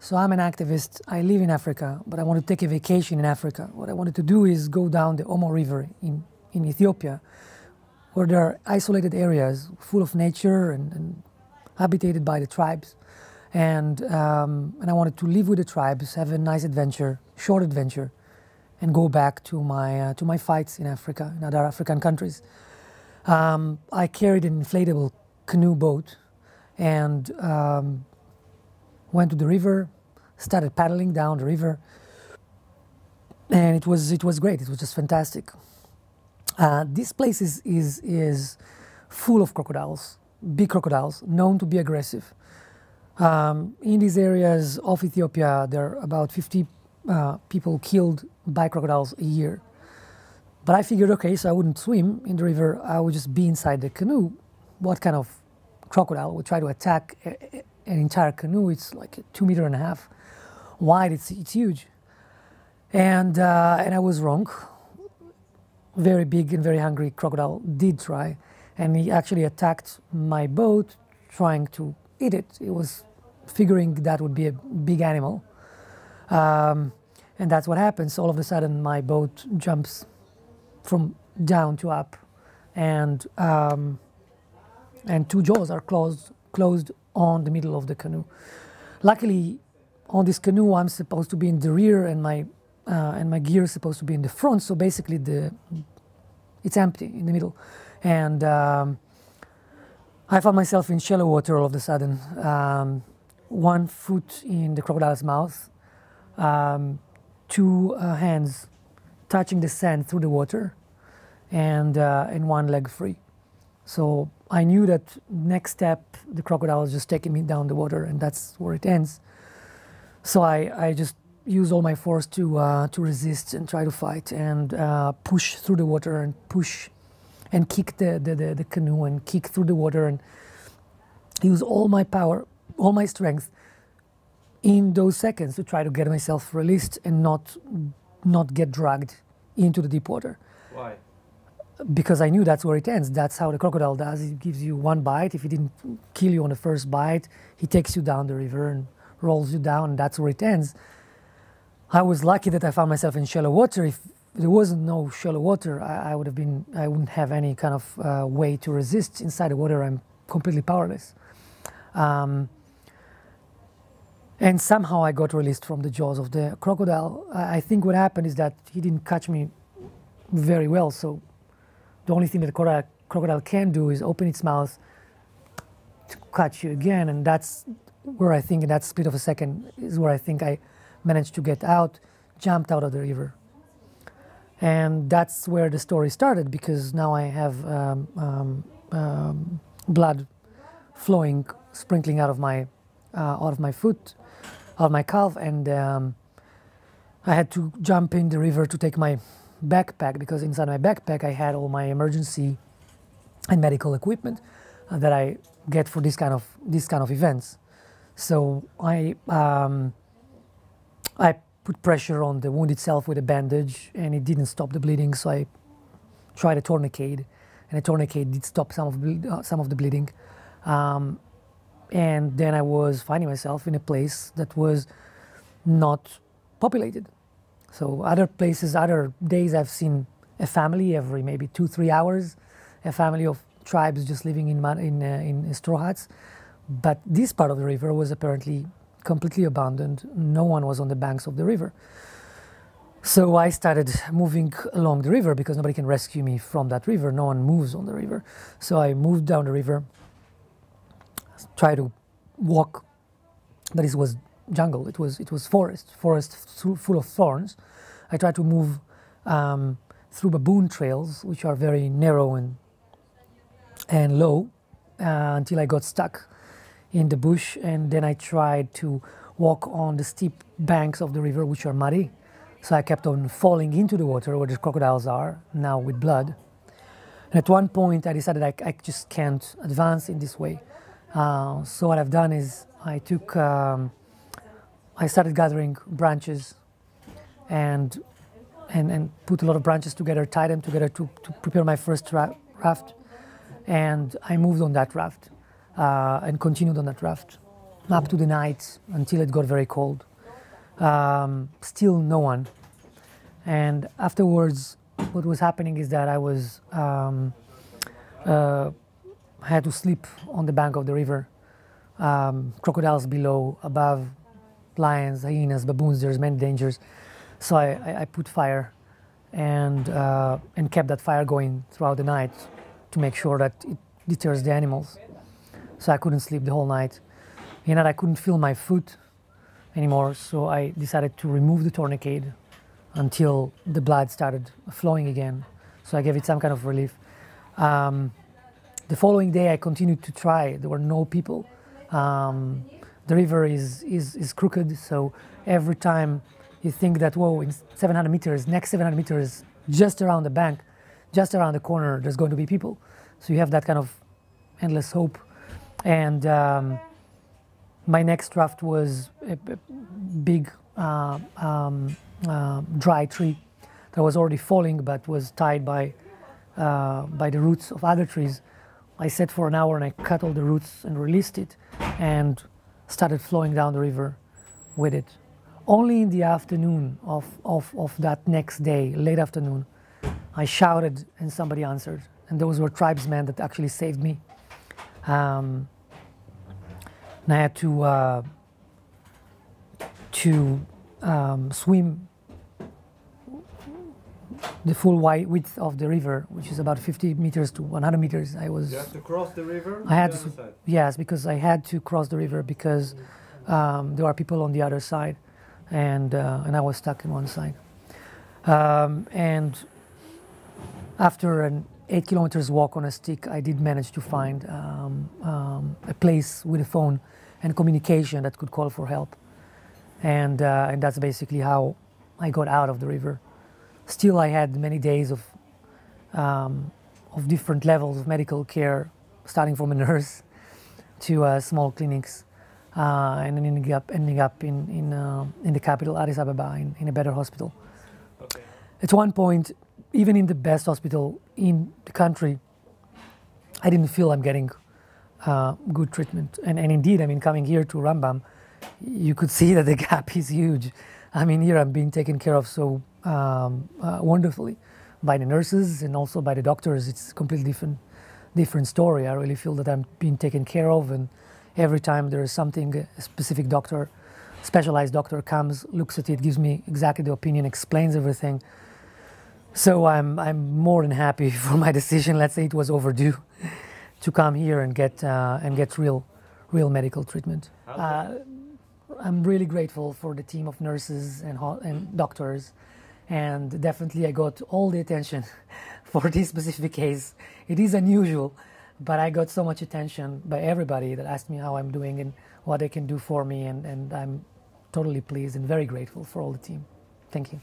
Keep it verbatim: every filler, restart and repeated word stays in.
So I'm an activist. I live in Africa, but I want to take a vacation in Africa. What I wanted to do is go down the Omo River in, in Ethiopia, where there are isolated areas full of nature and, and habitated by the tribes. And, um, and I wanted to live with the tribes, have a nice adventure, short adventure, and go back to my, uh, to my fights in Africa, in other African countries. Um, I carried an inflatable canoe boat and um, went to the river, started paddling down the river, and it was, it was great. It was just fantastic. Uh, this place is, is, is full of crocodiles, big crocodiles, known to be aggressive. Um, in these areas of Ethiopia, there are about fifty uh, people killed by crocodiles a year. But I figured, okay, so I wouldn't swim in the river, I would just be inside the canoe. What kind of crocodile would try to attack a, a, an entire canoe? It's like two meter and a half wide, it's, it's huge. And, uh, and I was wrong. Very big and very hungry crocodile did try. And he actually attacked my boat, trying to eat it. It was figuring that would be a big animal. Um, and that's what happens. All of a sudden, my boat jumps from down to up, and um, and two jaws are closed closed on the middle of the canoe. Luckily, on this canoe, I'm supposed to be in the rear, and my uh, and my gear is supposed to be in the front. So basically, the it's empty in the middle, and um, I found myself in shallow water all of a sudden. Um, one foot in the crocodile's mouth, um, two uh, hands touching the sand through the water, and, uh, and one leg free. So I knew that next step, the crocodile is just taking me down the water, and that's where it ends. So I, I just used all my force to, uh, to resist and try to fight and uh, push through the water and push and kick the, the, the, the canoe and kick through the water and use all my power, all my strength in those seconds to try to get myself released and not, not get dragged into the deep water. Why? Because I knew that's where it ends. That's how the crocodile does. It gives you one bite. If he didn't kill you on the first bite, he takes you down the river and rolls you down. And that's where it ends. I was lucky that I found myself in shallow water. If there wasn't no shallow water, I, I would have been, I wouldn't have any kind of uh, way to resist. Inside the water, I'm completely powerless. Um, and somehow I got released from the jaws of the crocodile. I, I think what happened is that he didn't catch me very well. So the only thing that a crocodile can do is open its mouth to catch you again. And that's where I think, in that split of a second, is where I think I managed to get out, jumped out of the river. And that's where the story started, because now I have um, um, um, blood flowing, sprinkling out of my uh, out of my foot, out of my calf, and um, I had to jump in the river to take my backpack, because inside my backpack I had all my emergency and medical equipment uh, that I get for this kind of this kind of events. So I um, I. put pressure on the wound itself with a bandage, and it didn't stop the bleeding, so I tried a tourniquet, and a tourniquet did stop some of, ble uh, some of the bleeding. Um, and then I was finding myself in a place that was not populated. So other places, other days, I've seen a family every maybe two, three hours, a family of tribes just living in, in, uh, in straw huts. But this part of the river was apparently completely abandoned. No one was on the banks of the river. So I started moving along the river, because nobody can rescue me from that river. No one moves on the river. So I moved down the river, tried to walk, but it was jungle. It was, it was forest, forest full of thorns. I tried to move um, through baboon trails, which are very narrow and, and low, uh, until I got stuck in the bush, and then I tried to walk on the steep banks of the river, which are muddy. So I kept on falling into the water where the crocodiles are, now with blood. And at one point I decided I, I just can't advance in this way. Uh, so what I've done is I took, um, I started gathering branches and, and, and put a lot of branches together, tie them together to, to prepare my first raft. And I moved on that raft. Uh, and continued on that raft. up to the night until it got very cold. Um, still no one. And afterwards, what was happening is that I was um, uh, had to sleep on the bank of the river. Um, crocodiles below, above, lions, hyenas, baboons. There's many dangers. So I, I, I put fire and uh, and kept that fire going throughout the night to make sure that it deters the animals. So I couldn't sleep the whole night. In that I couldn't feel my foot anymore, so I decided to remove the tourniquet until the blood started flowing again. So I gave it some kind of relief. Um, the following day I continued to try. There were no people. Um, the river is, is, is crooked, so every time you think that, whoa, in seven hundred meters, next seven hundred meters, just around the bank, just around the corner, there's going to be people. So you have that kind of endless hope. And um, my next draft was a, a big uh, um, uh, dry tree that was already falling but was tied by, uh, by the roots of other trees. I sat for an hour and I cut all the roots and released it and started flowing down the river with it. Only in the afternoon of, of, of that next day, late afternoon, I shouted and somebody answered. And those were tribesmen that actually saved me. Um, and I had to, uh, to um, swim the full width of the river, which is about fifty meters to one hundred meters. I was. You had to cross the river? I had to, yes, because I had to cross the river because um, there are people on the other side, and uh, and I was stuck in one side. Um, and after an eight kilometers walk on a stick, I did manage to find um, um, a place with a phone and communication that could call for help, and uh, and that's basically how I got out of the river. Still, I had many days of, um, of different levels of medical care, starting from a nurse to uh, small clinics, uh, and then ending up, ending up in, in, uh, in the capital, Addis Ababa, in, in a better hospital. Okay. At one point, even in the best hospital in the country, I didn't feel I'm getting uh, good treatment. And, and indeed, I mean, coming here to Rambam, you could see that the gap is huge. I mean, here I'm being taken care of so um, uh, wonderfully by the nurses and also by the doctors. It's a completely different, different story. I really feel that I'm being taken care of, and every time there is something, a specific doctor, specialized doctor comes, looks at it, gives me exactly the opinion, explains everything. So I'm, I'm more than happy for my decision. Let's say it was overdue to come here and get, uh, and get real, real medical treatment. Uh, I'm really grateful for the team of nurses and, and doctors, and definitely I got all the attention for this specific case. It is unusual, but I got so much attention by everybody that asked me how I'm doing and what they can do for me, and, and I'm totally pleased and very grateful for all the team. Thank you.